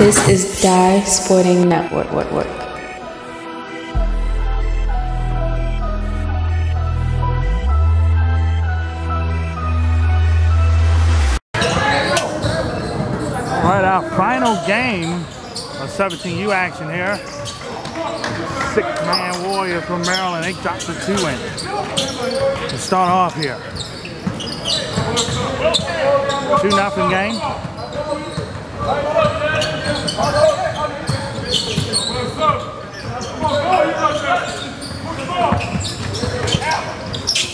This is Dye Sporting Network. All right, our final game of 17U action here. Six Man Warrior from Maryland. They dropped the 2 in to start off here. 2-0 game.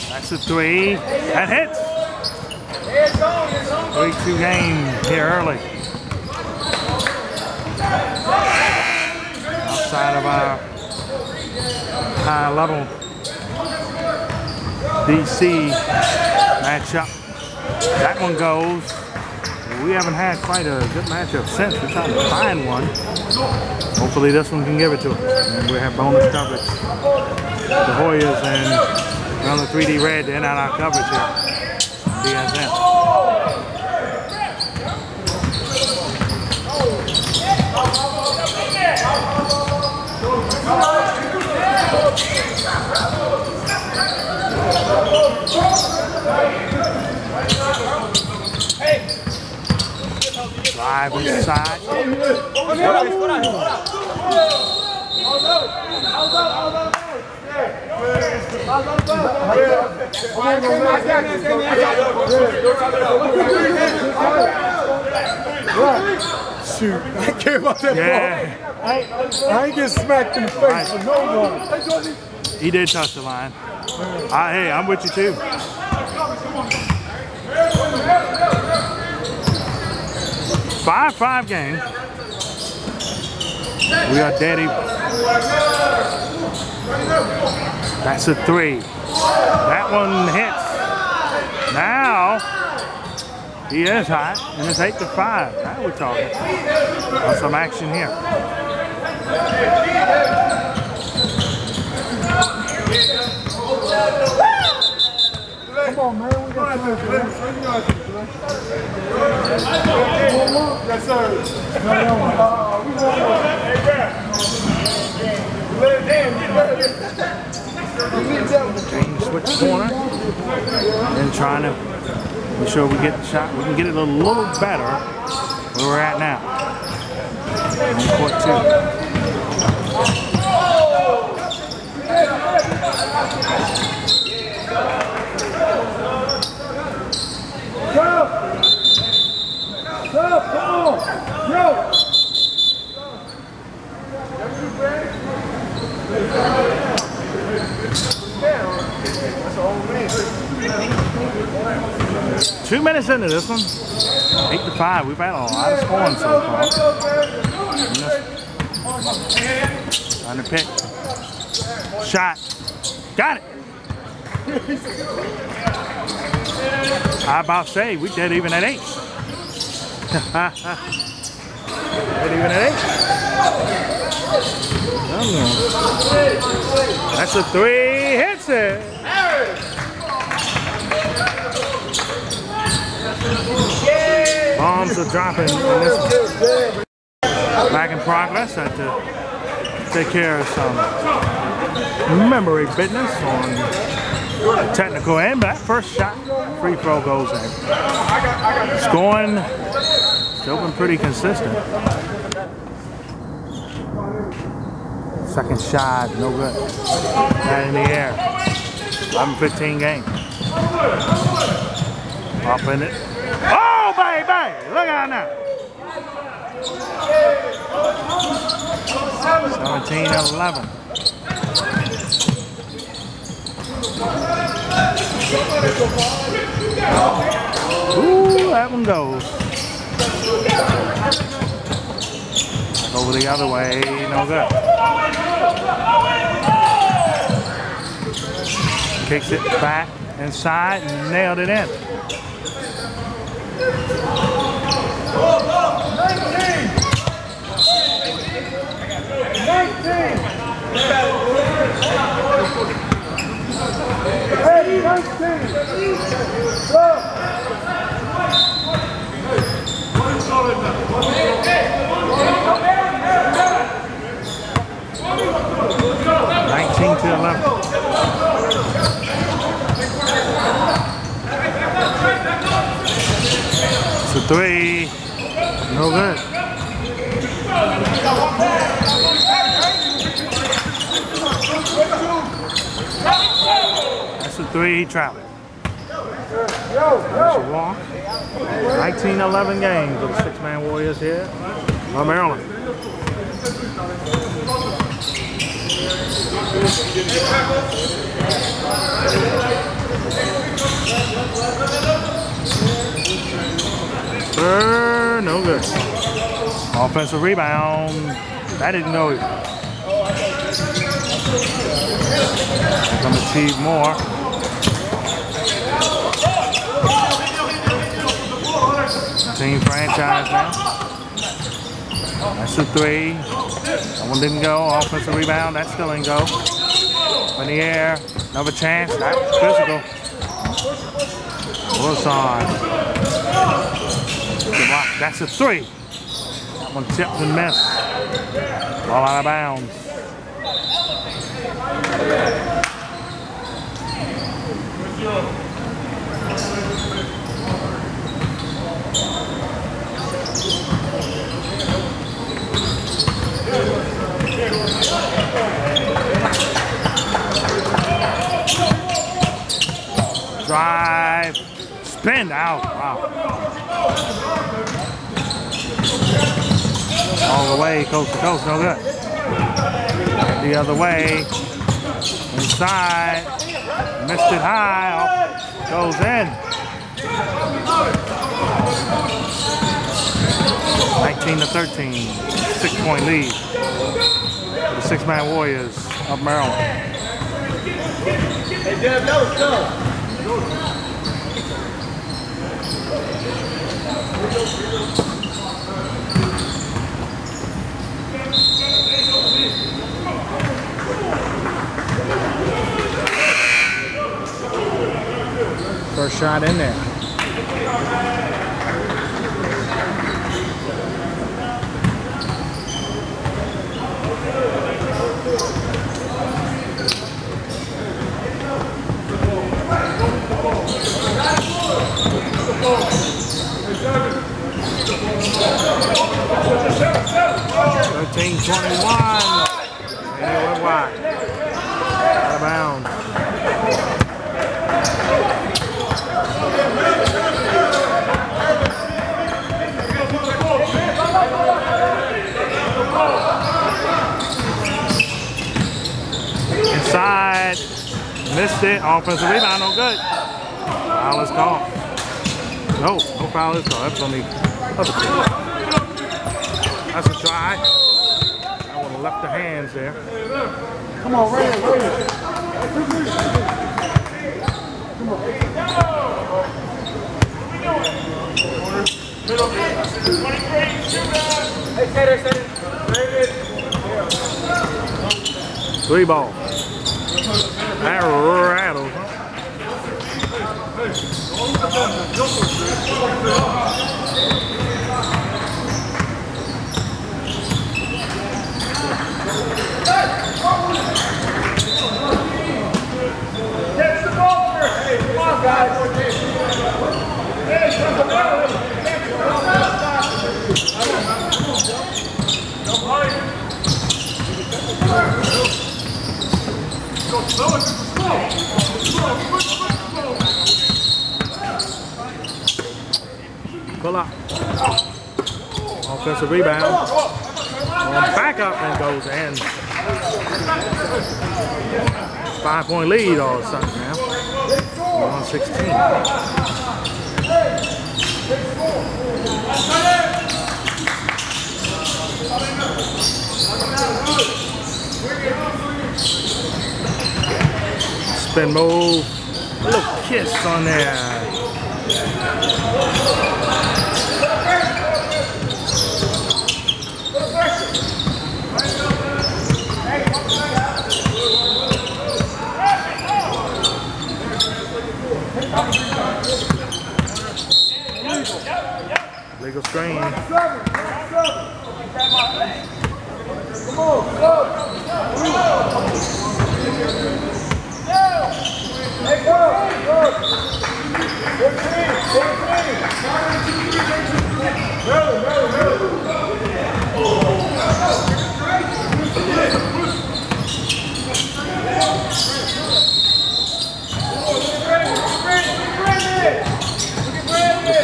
That's a 3. That hits. 3-2 game here early. Outside of our high level DC matchup. That one goes. We haven't had quite a good matchup since. We're trying to find one. Hopefully this one can give it to us. And we have bonus coverage. The Hoyas and Eleanor 3D Red to end out our coverage here. DSM. Drive inside. Shoot, I gave up that ball. I get smacked in the face with no one. He did touch the line. Hey, I'm with you too. Five-5 game. We are dead even. That's a 3. That one hits. Now he is hot, and it's 8-5. Now we're talking. Got some action here. Come on, man, we got time for that. Yes, sir. Change, switch corner, and trying to make sure we get the shot. We can get it a little better where we're at now. 1-4-2. That's 2 minutes into this one. 8-5. We've had a lot of scoring so far. On the pick. Shot. Got it. I about say we dead even at 8. Dead even at 8. That's a 3, hits it! Bombs are dropping on this one. Back in progress. I had to take care of some memory business on technical end, but that first shot, free throw goes in. Scoring, still been pretty consistent. Second shot, no good. Not in the air. 11-15 game. Up in it. Oh, baby! Look out now. 17-11. Ooh, that one goes. Over the other way, no good. Kicks it back inside and nailed it in. The three. No good. That's the three. He traveled. 19-11 game for the Six Man Warriors here on Maryland. No good. Offensive rebound. That didn't go either. Gonna achieve more. Team franchise now. That's a three. That one didn't go. Offensive rebound. That still didn't go. In the air. Another chance. That was physical. Wilson. That's a three. That one tipped and missed. All out of bounds. Drive, spin out. Wow. All the way, coast to coast, no good. The other way, inside, missed it high, off, goes in. 19-13, 6-point lead for the Six Man Warriors of Maryland. Hey, Deb, no, no. First shot in there. Offensive rebound, no good. Foul is called. No foul is called. That's on the other team. That's a try. That one left the hands there. Come on, Ray. Come on. Three ball. That rattles, huh? Pull up. Offensive rebound. Back up and goes in. 5-point lead all of a sudden now. 116. Spin move, a little kiss on there. Legal screen. Come on, go. Hey, go! Go!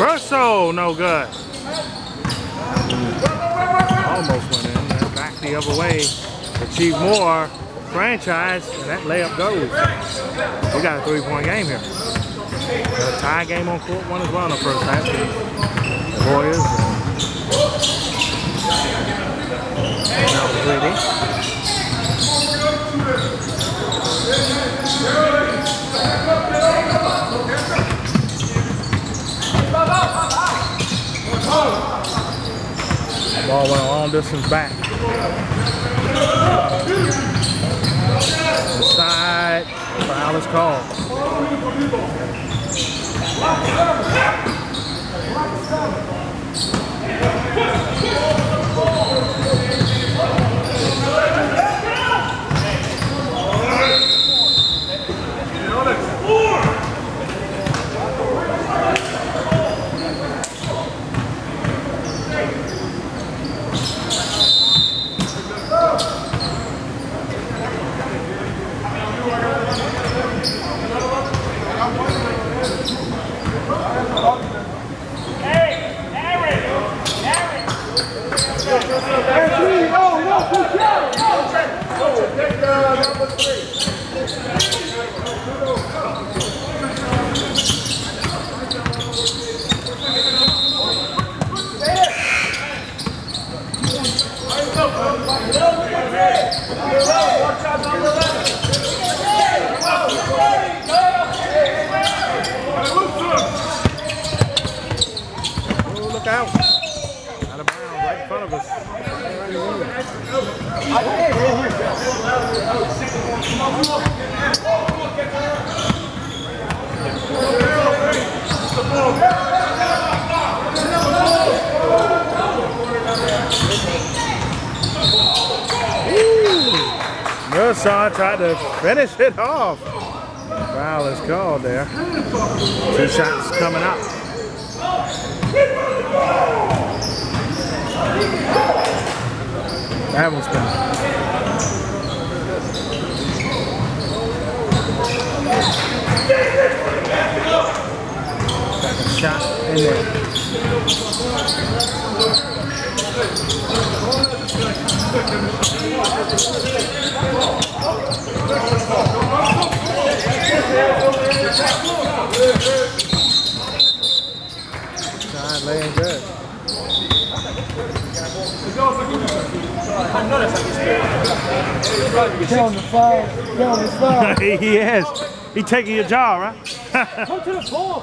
Russell, no good. Almost went in there, back the other way. Achieve more, franchise, and that layup goes. We got a three-point game here. A tie game on court one as well in the first half. The Warriors. Ball went a long distance back. Inside, foul is called. Merson tried to finish it off. Foul is called there. Two shots coming up. That one's gone. Second shot in there. Side laying good. Get on the fly. He is. He taking your jaw, right? Come to the ball.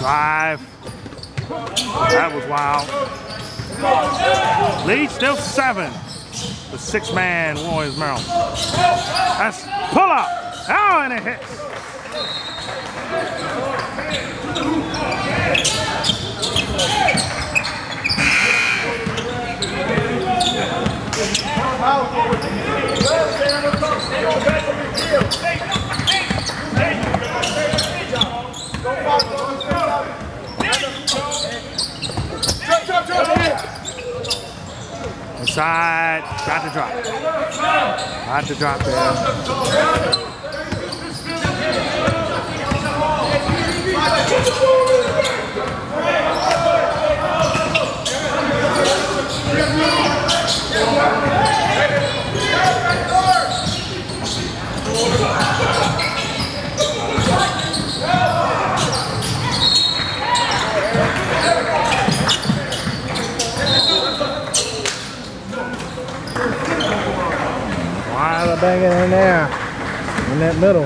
Drive. That was wild. Lead still 7. The six-man Warriors, Merrill. That's pull up. Oh, and it hits. Inside, got to drop. Got to drop there. Banging in there, in that middle.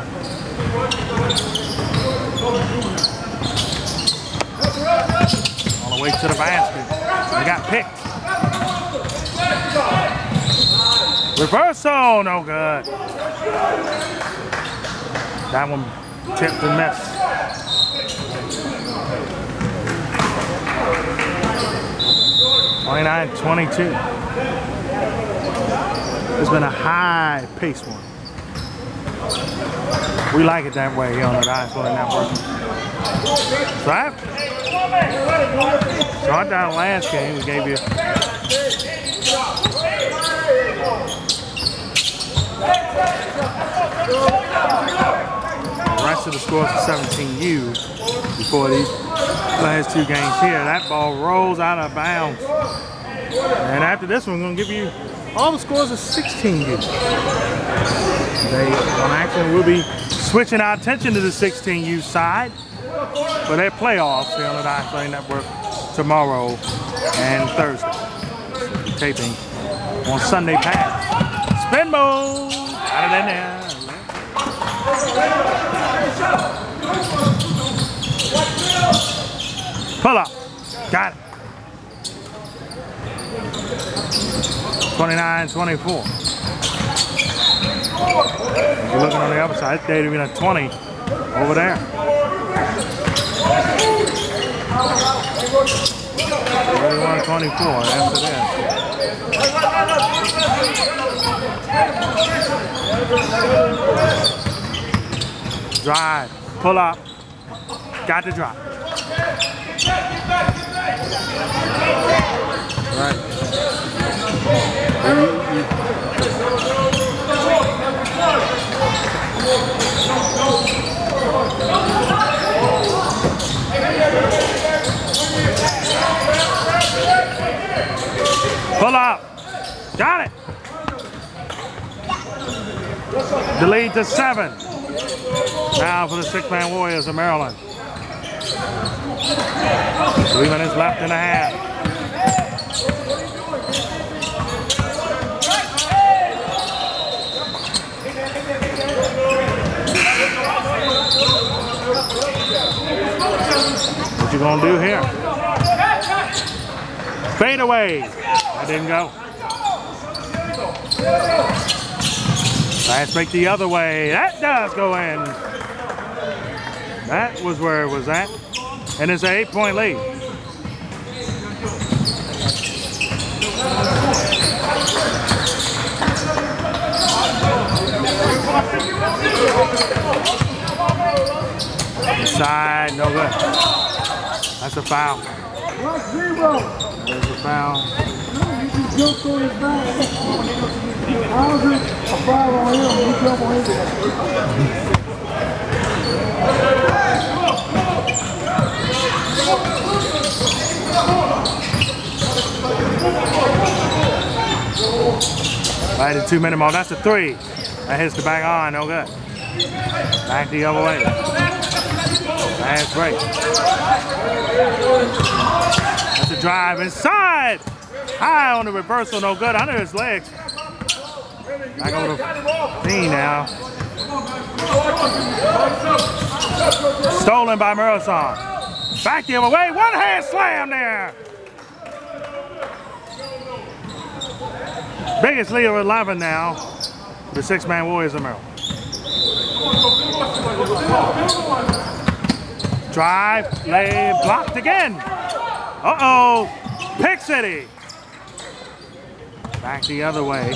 All the way to the basket. They got picked. Reversal, no good. That one tipped and missed. 29-22. It's been a high-paced one. we like it that way here on the Dye Sporting Network. So I down last game, we gave you the rest of the score for 17U before these last two games here. That ball rolls out of bounds. And after this one, we're going to give you all the scores of 16U. They on action will be switching our attention to the 16U side for their playoffs here on the Dye Sporting Network tomorrow and Thursday. Taping on Sunday pass. Spin move! Out of there now. Pull up. Got it. 29-24. If you're looking on the other side, it's Data being a 20 over there. Everyone 24 after that. Drive, pull up, got the drop. Right. Pull up. Got it. The lead to 7. Now for the Six-Man Warriors of Maryland. 3 minutes left and a half. What you gonna do here? Fade away. That didn't go. Last break the other way. That does go in. That was where it was at. And it's an 8-point lead. Side, no good. That's a foul. There's a foul. Right at 2 minute mark. That's a 3. That hits the back on, no good. Back the other way. That's right. That's a drive inside. High on the reversal, no good. Under his legs. Back over the knee now. Stolen by Meryl Song. Back the other way. One hand slam there. Biggest lead of 11 now. The Six-Man Warriors of Maryland. Drive, lay, blocked again. Uh-oh, Pick City. Back the other way.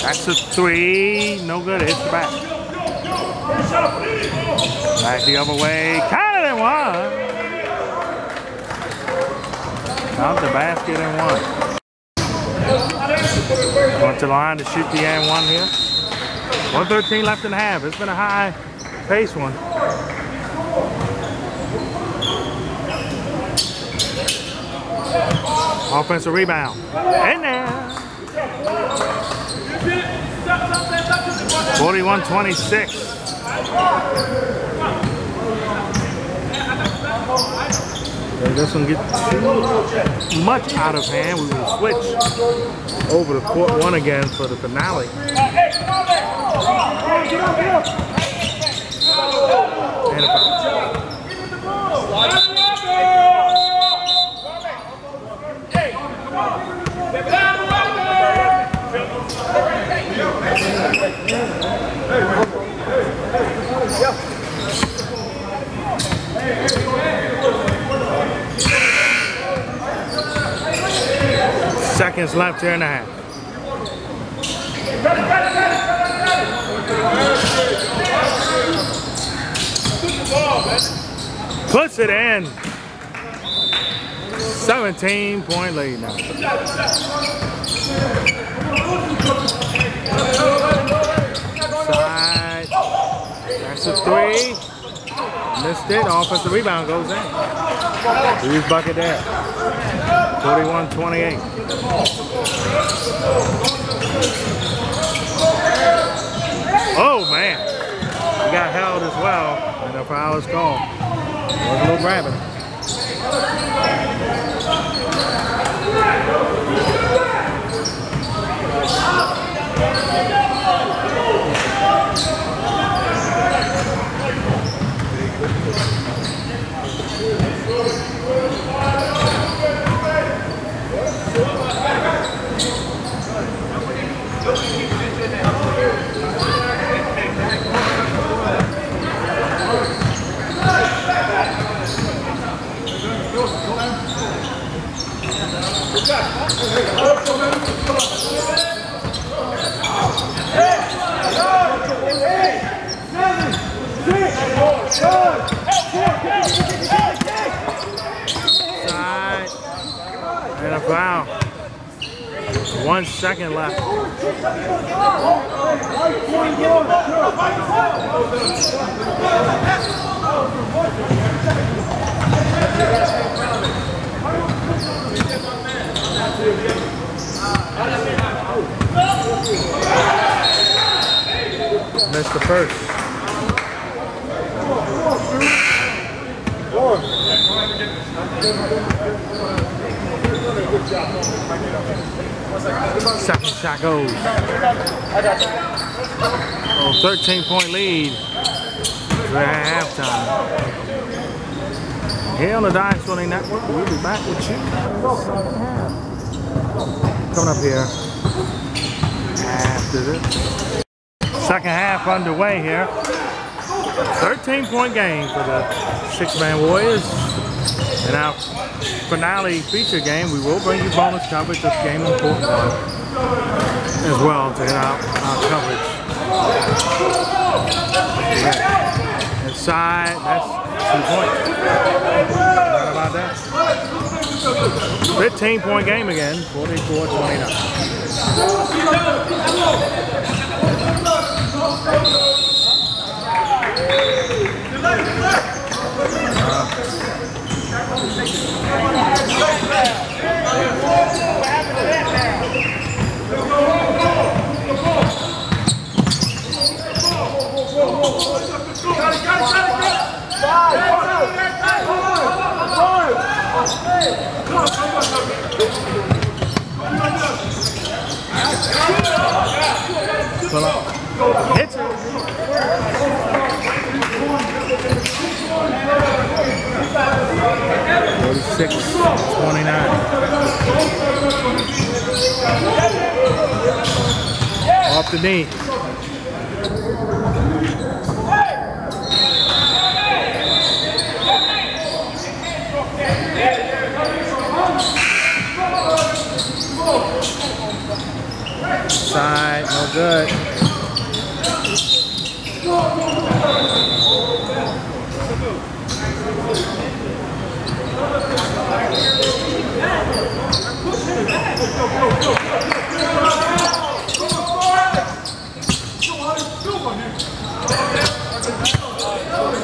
That's a 3, no good, it hits the back. Back the other way, kind of one. Out the basket and one. Going to line to shoot the and one here. 1:13 left in the half. It's been a high pace one. Offensive rebound. In there. 41-26. If this one gets too much out of hand, we will switch over to court one again for the finale. And a foul. Seconds left here and a half. Puts it in. 17-point lead now. Side. That's a three. Missed it. Offensive rebound goes in. Huge bucket there. 41-28. Oh, man. He got held as well, and the foul is called. Was a little grabbing. Side and a foul. 1 second left. Missed the first. Second shot goes. 13-point lead. Halftime. Here on the Dye Sporting Network, we'll be back with you. Coming up here after this. Second half underway here. 13-point game for the Six Man Warriors. In our finale feature game, we will bring you bonus coverage of game on court as well to hit our coverage. Yeah. Inside, that's 2 points. Not about that. 15-point game again, 44-29. Hits it. Off the knee. Side, no good.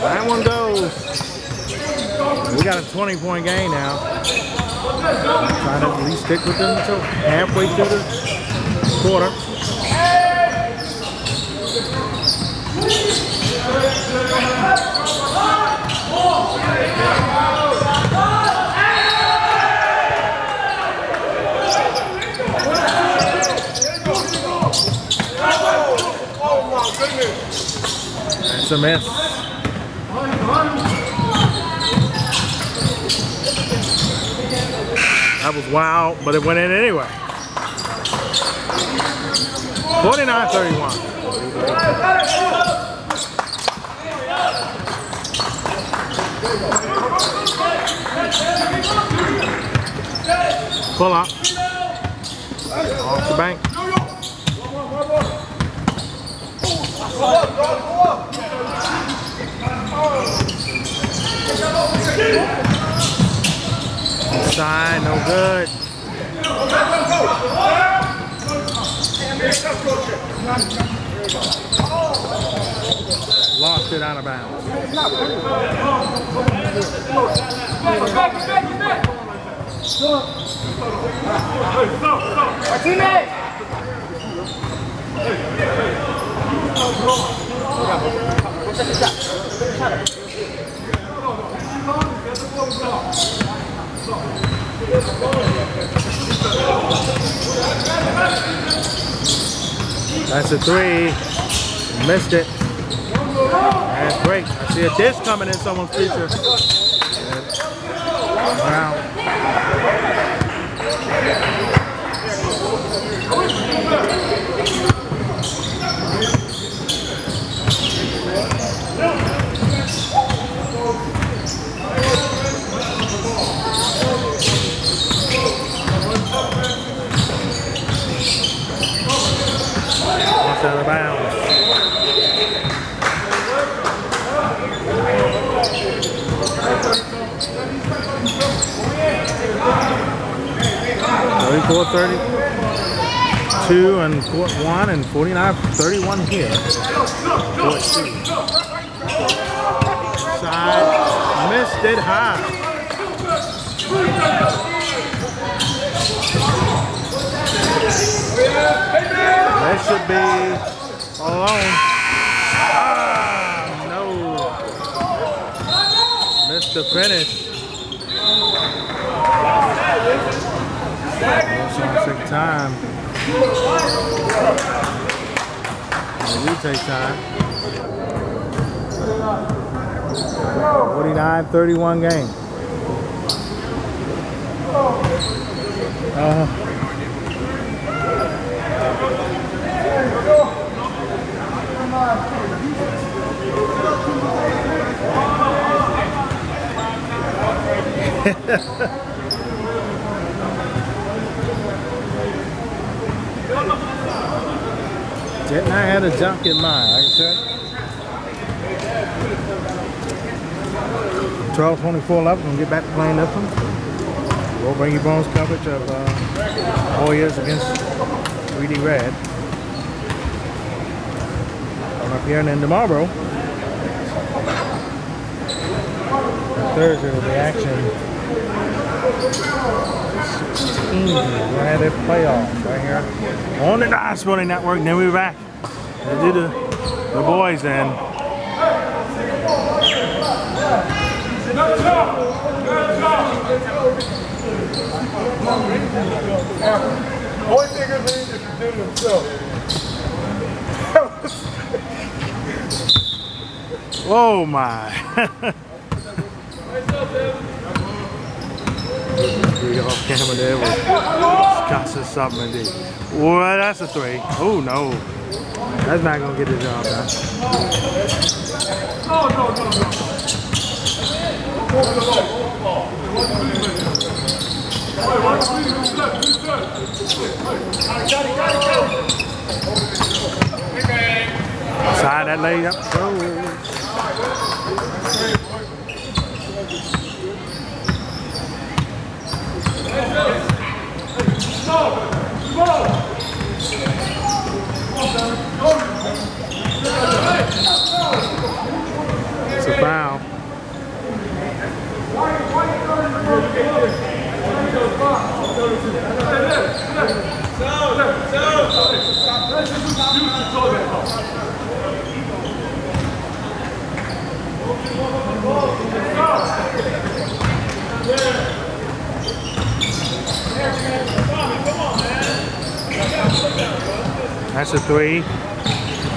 That one goes. We got a 20-point game now. Trying to at least stick with them until halfway through the quarter. That's a miss. That was wild, but it went in anyway. 49-31. Pull up. Off the bank. Inside, no good. Lost it out of bounds. That's a three. Missed it. And break. I see a dish coming in someone's future. Out of bounds. $34-32 and 41 and 49-31 here. Side missed it high. That should be alone. Ah, no. Missed the finish. Take time. You take time. 49-31 game. Didn't I had a junk in mind, right, sir? 12-24 left. We'll get back to playing this one. We'll bring you bonus coverage of Hoyas against 3D Red. Up here, and then tomorrow, Thursday, will be action. 16. We're gonna have their playoffs right here on the Dye Sporting Network. Then we're back to do the boys then. Boys think they're leading to do themselves. Oh my. Three off camera there with Casa Submandi. Well, that's a three. Oh no. That's not gonna get the job done. Side that leg up. Oh. It's a foul. That's a three.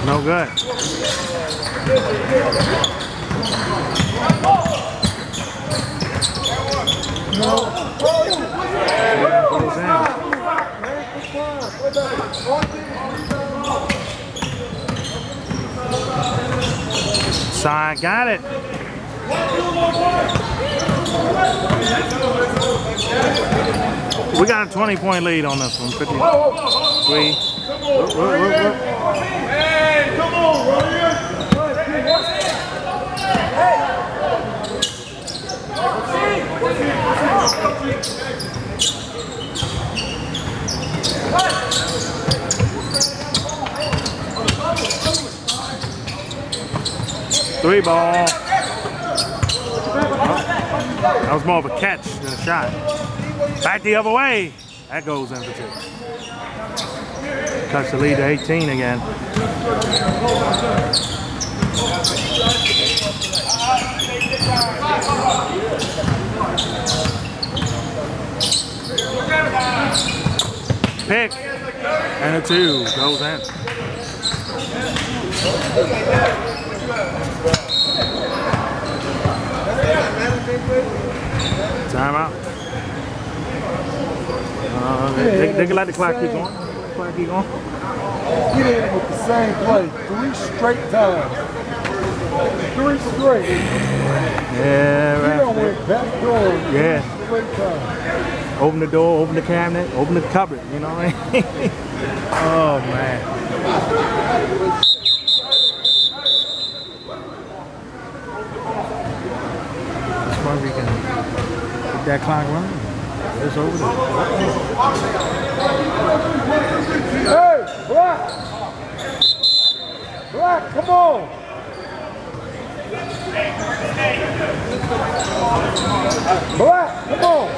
No good. Side got it. We got a 20-point lead on this one. 53. Hey, come on, Roger. Three ball. Oh, that was more of a catch than a shot. Back the other way. That goes in for two. Cuts the lead to 18 again. Pick and a two goes in. Timeout. They can let the clock keep going. Clock keep going. Get in with the same play 3 straight times. 3 straight. Yeah, right. You don't went back door. Yeah. 3 straight times. Open the door. Open the cabinet. Open the cupboard. You know what I mean? Oh man. We can get that clock running. It's over there. Hey, Black! Black, come on! Black, come on!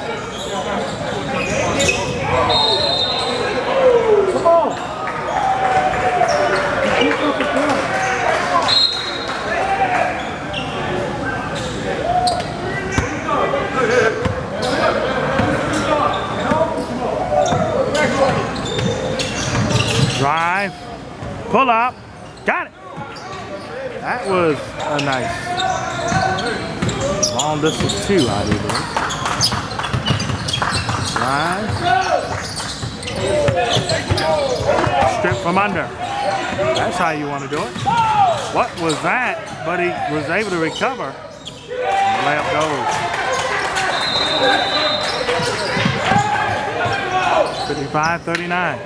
Come on! Keep up the clock. Drive, pull up, got it. That was a nice long distance two, I believe. Drive, strip from under. That's how you want to do it. What was that? But he was able to recover. And the layup goes. 55-39.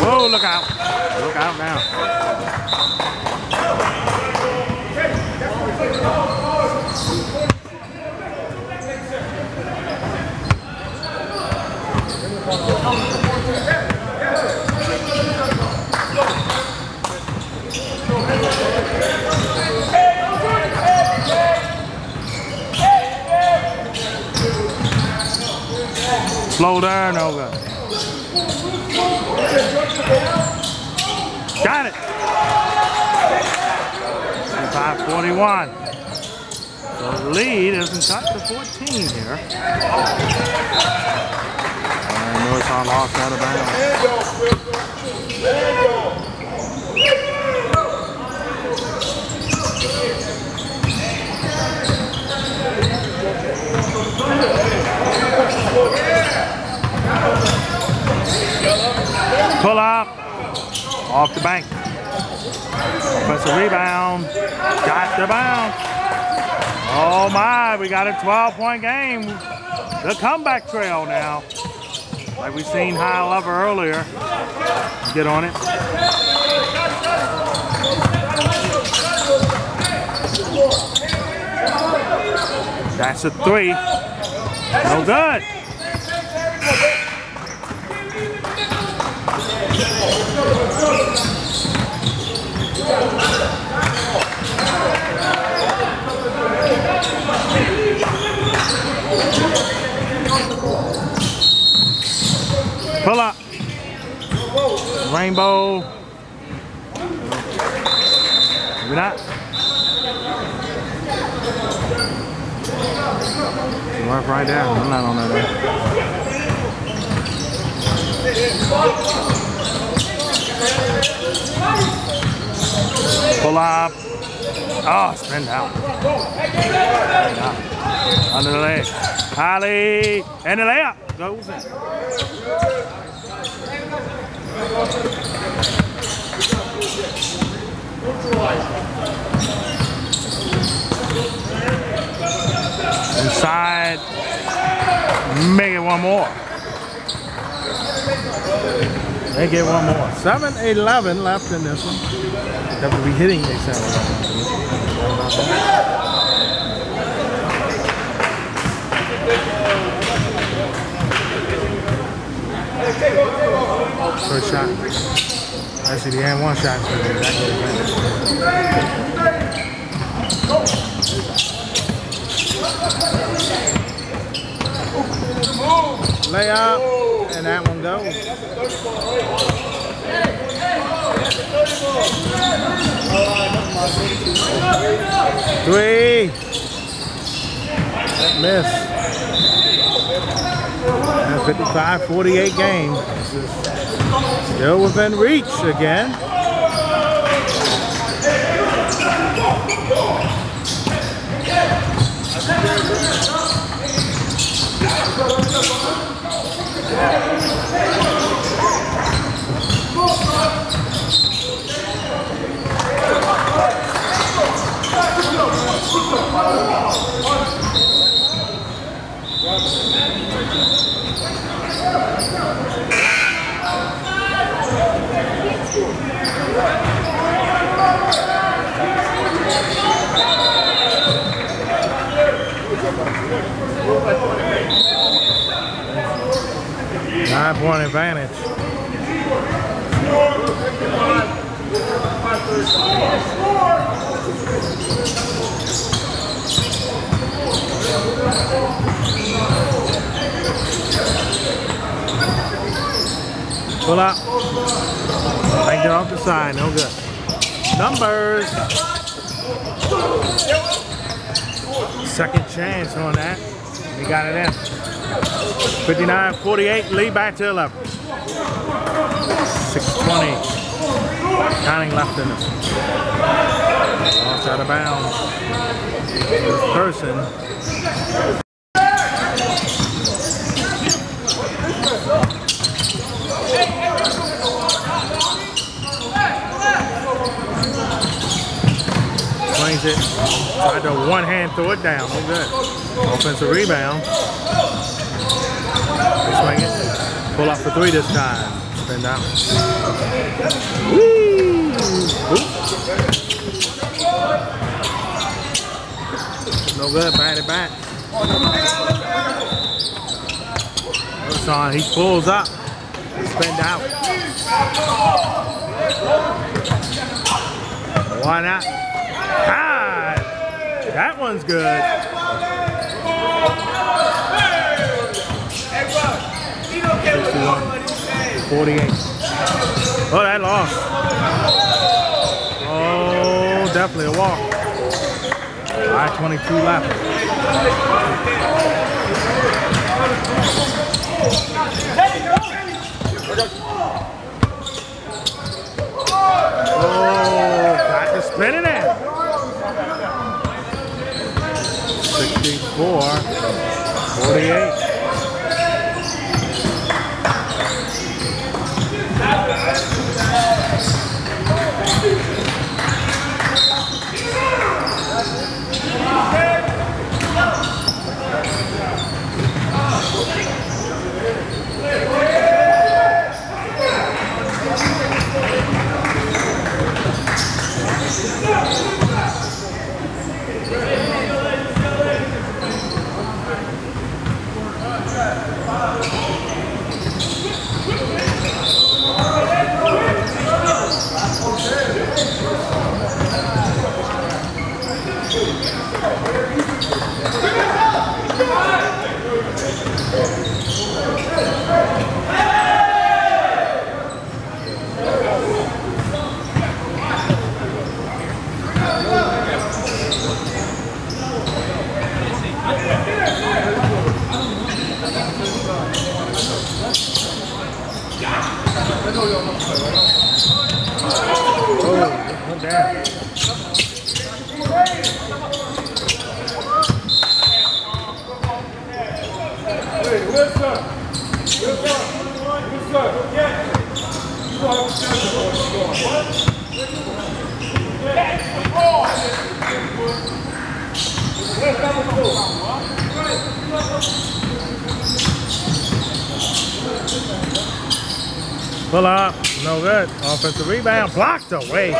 Whoa, look out. Look out now. Slow down over. Got it. 5:41. The lead isn't up to 14 here. I know it's on lost out of bounds. Pull up. Off the bank. Offensive rebound. Got the bounce. Oh my, we got a 12-point game. The comeback trail now. Like we seen high level earlier. Get on it. That's a three. No good. Pull up. Rainbow. Maybe not. Work right down. I'm not on that. Pull up. Oh, spin down. Under the leg. Holly. And the layup. Goes in. Inside. Make it one more. They get one more. 7-11 left in this one. That will be hitting a 7-11. First shot. Actually, he had one shot. So that layout. And that one goes. Hey, that's a 30 ball. That's a 30 ball. Three. That missed. That's 55-48 game. Still within reach again. Nine-point advantage. Pull up. Banked it off the side. No good. Numbers. Second chance on that. He got it in. 59-48, lead back to 11. 6:20. Counting left in it. Lost out of bounds. This person. Swings it. Tried to one hand throw it down. No good. Offensive rebound. Swing it. Pull up for three this time. Spin down. Woo! No good. Bat it back. Oxon, he pulls up. Spin down. Why not? Ah! That one's good. 48. Oh, that lost. Oh, definitely a walk. 5:22 left. Oh, got to spin it in. 64, 48. Pull up, no good. Offensive rebound, blocked away.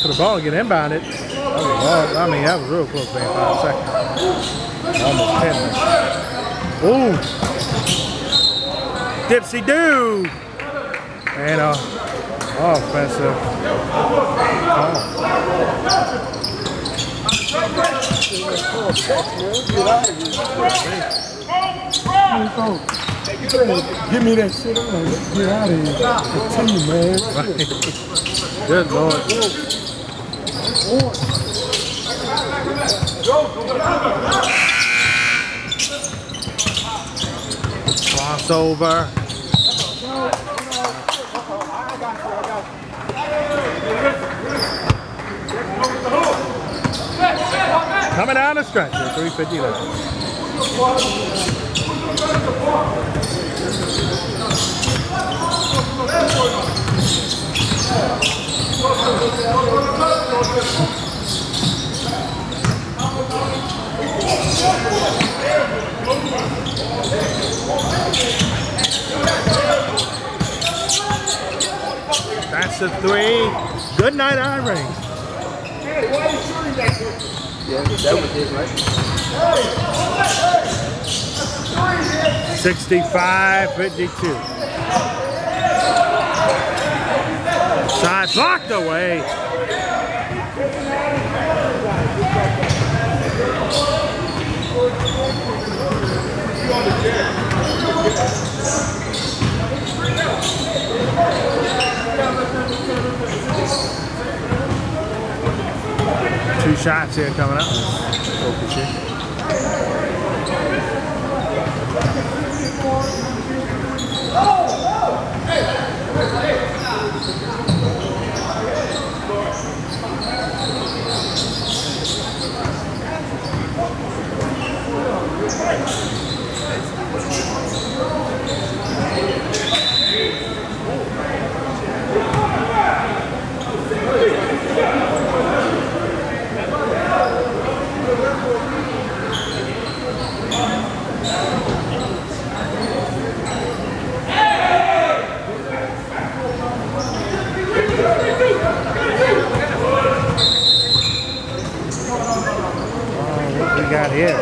For the ball to get inbounded. I mean, that was real close there in 5 seconds. Almost 10 minutes. Ooh. Dipsy do. And offensive. Oh. Give me that shit. Get out of here. Continue, man. Good Lord. Cross over. Coming down the stretch. 3:50 left. That's a three. Good night, Irene. Hey, why are you shooting that? Yeah, that was it, right? 65-52. Side blocked away. Two shots here coming up. Focus here. Got here.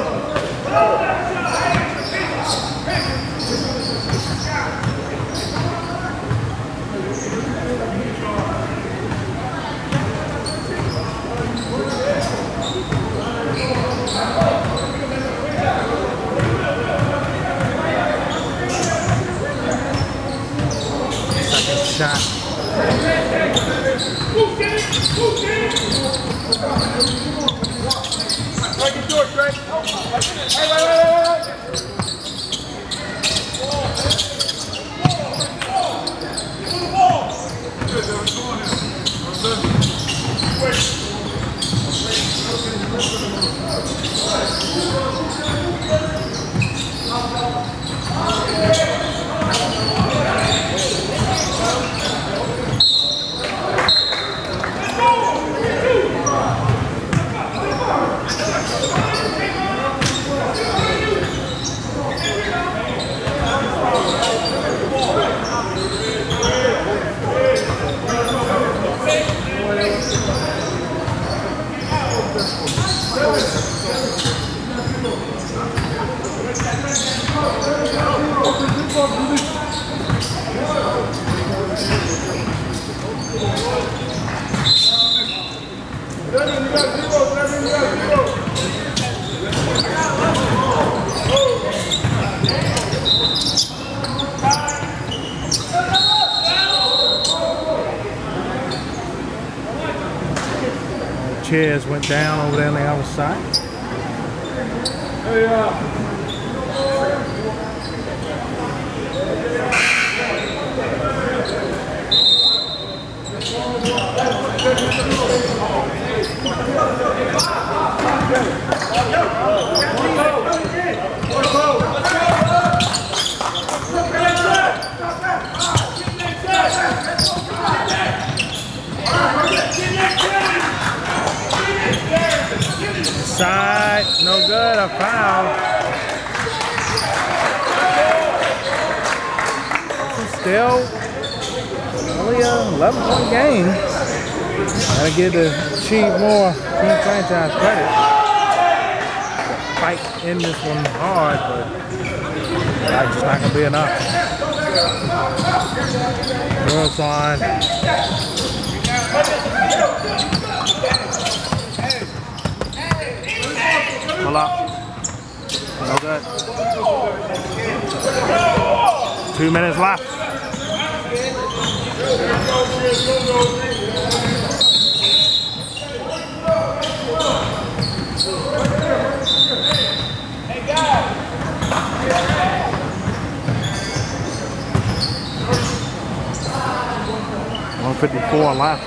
Second shot. Chairs went down over there on the other side. Hey, side, no good, a foul. Still only an 11-point game. Gotta give the Chief more team franchise credit. Fight in this one hard, but that's just not gonna be enough. World's on. Pull up. No good. 2 minutes left. Hey, guys. 154 left.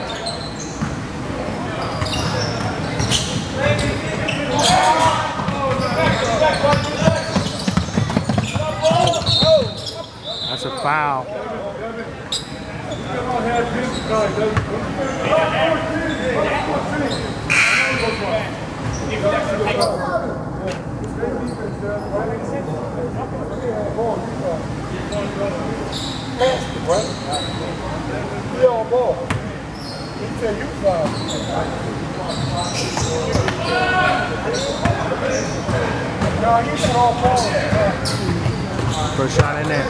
That's a foul. First shot in there.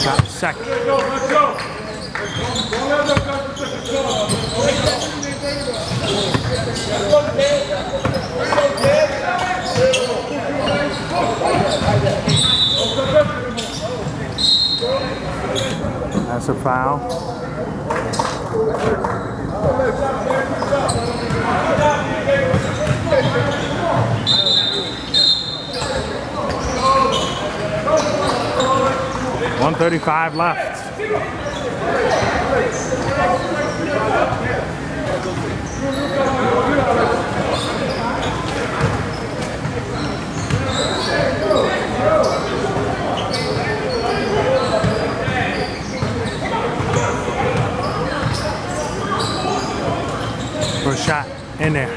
Top second. That's a foul. Oh. 1:35 left. First shot in there.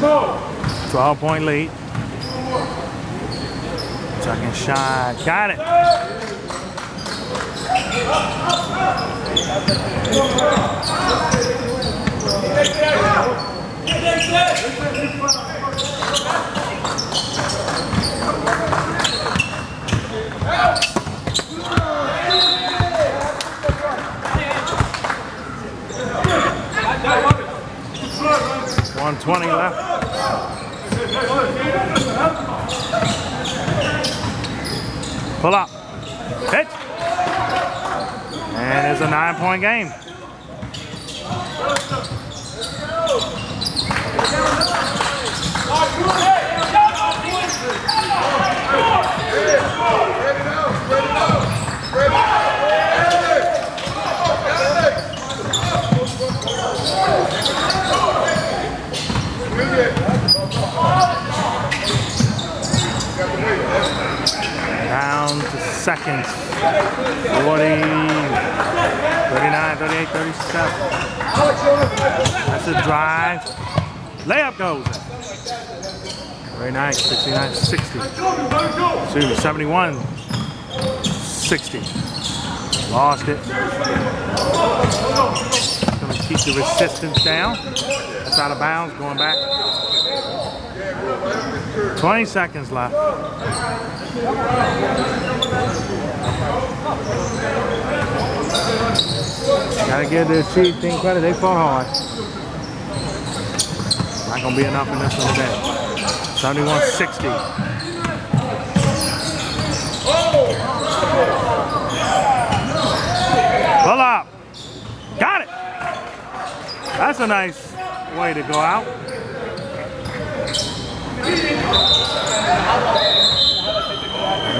No. 12-point lead. Second shot. Got it. On 20 left. Pull up. Hit. And it's a 9-point game. Down to seconds. 40, 39, 38, 37. That's a drive. Layup goes. Very nice. 69, 60. 71, 60. Lost it. Gonna keep the resistance down. That's out of bounds, going back. 20 seconds left. Gotta give the Chiefs team credit, they fought hard. Not gonna be enough in this one today. 71-60. Pull up. Got it. That's a nice way to go out.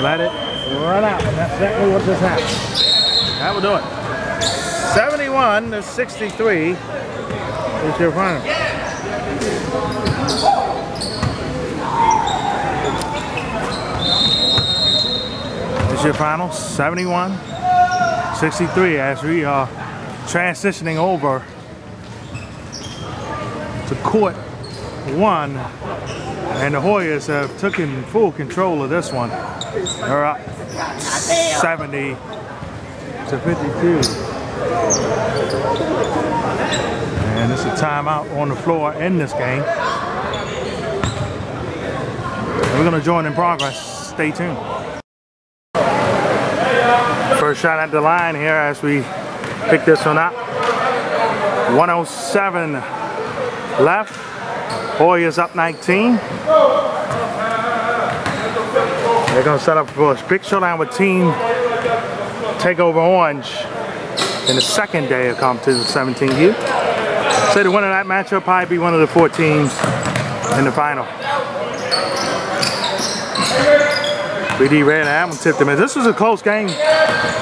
Let it run out. That's exactly what just happened. That will do it. 71-63 is your final. Your final 71-63 as we are transitioning over to court one, and the Hoyas have taken full control of this one. They're up 70-52, and it's a timeout on the floor in this game. We're going to join in progress. Stay tuned. First shot at the line here as we pick this one up. 107 left. Hoyas up 19. They're going to set up for a big showdown with Team Takeover Orange in the second day of competition 17U. So the winner of that matchup probably be one of the four teams in the final. 3D Red and Adam tipped him in. This was a close game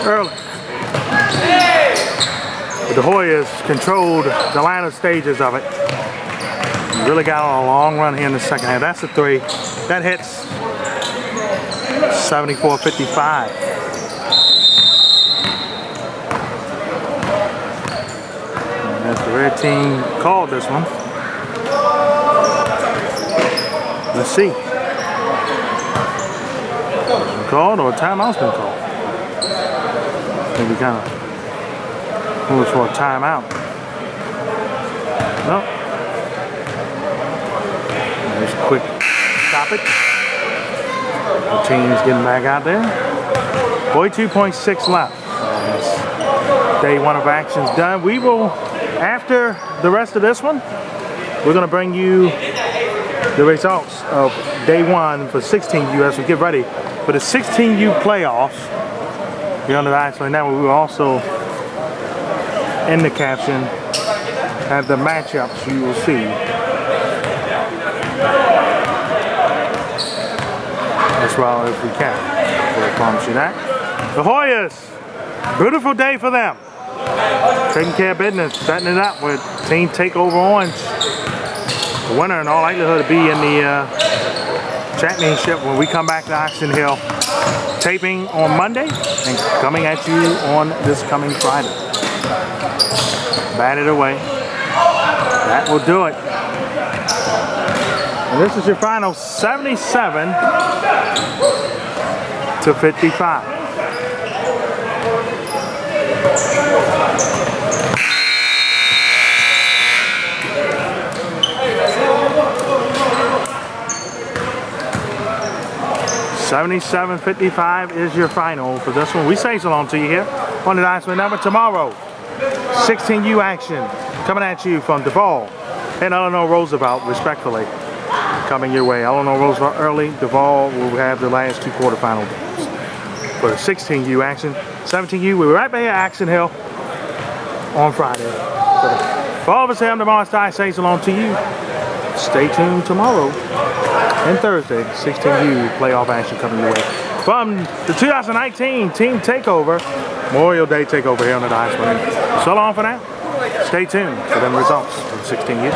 early. But the Hoyas controlled the latter stages of it. Really got on a long run here in the second half. That's a three. That hits. 74-55. As the red team called this one. Let's see. Called or a timeout's been called. I think we kind of move for a timeout. Nope. Just a quick stop it. The team's getting back out there. 42.6 left. Day one of action's done. We will, after the rest of this one, we're going to bring you the results of day one for 16U as we get ready for the 16U playoffs. You're on the Dye Sporting Network. We will also, in the caption, have the matchups you will see as well as we can. I promise you that. The Hoyas, beautiful day for them. Taking care of business, setting it up with Team Takeover Orange. The winner in all likelihood to be in the championship when we come back to Oxon Hill, taping on Monday and coming at you on this coming Friday. Bat it away. That will do it. And this is your final, 77-55. $77.55 is your final for this one. We say so long to you here on the Dye Sporting Network. Tomorrow, 16U action coming at you from Duvall and Eleanor Roosevelt, respectfully, coming your way. Eleanor Roosevelt early. Duvall will have the last two quarterfinal games for the 16U action. 17U, we'll be right back here at Oxon Hill on Friday. So for all of us here on tomorrow's Dye, say so long to you. Stay tuned tomorrow and Thursday, 16U playoff action coming your way from the 2019 Team Takeover, Memorial Day Takeover here on the Dye Sporting Network. So long for now. Stay tuned for them results from 16U.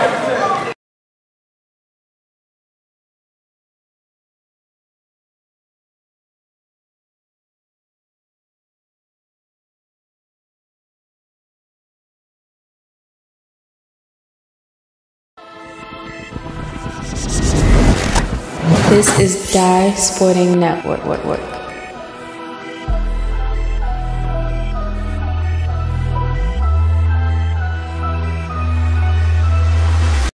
This is Dye Sporting Network.